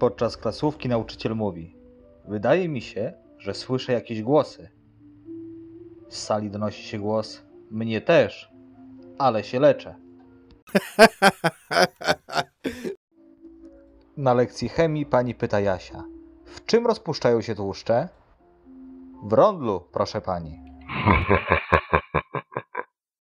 Podczas klasówki nauczyciel mówi: wydaje mi się, że słyszę jakieś głosy. Z sali donosi się głos: mnie też, ale się leczę. Na lekcji chemii pani pyta Jasia: w czym rozpuszczają się tłuszcze? W rondlu, proszę pani.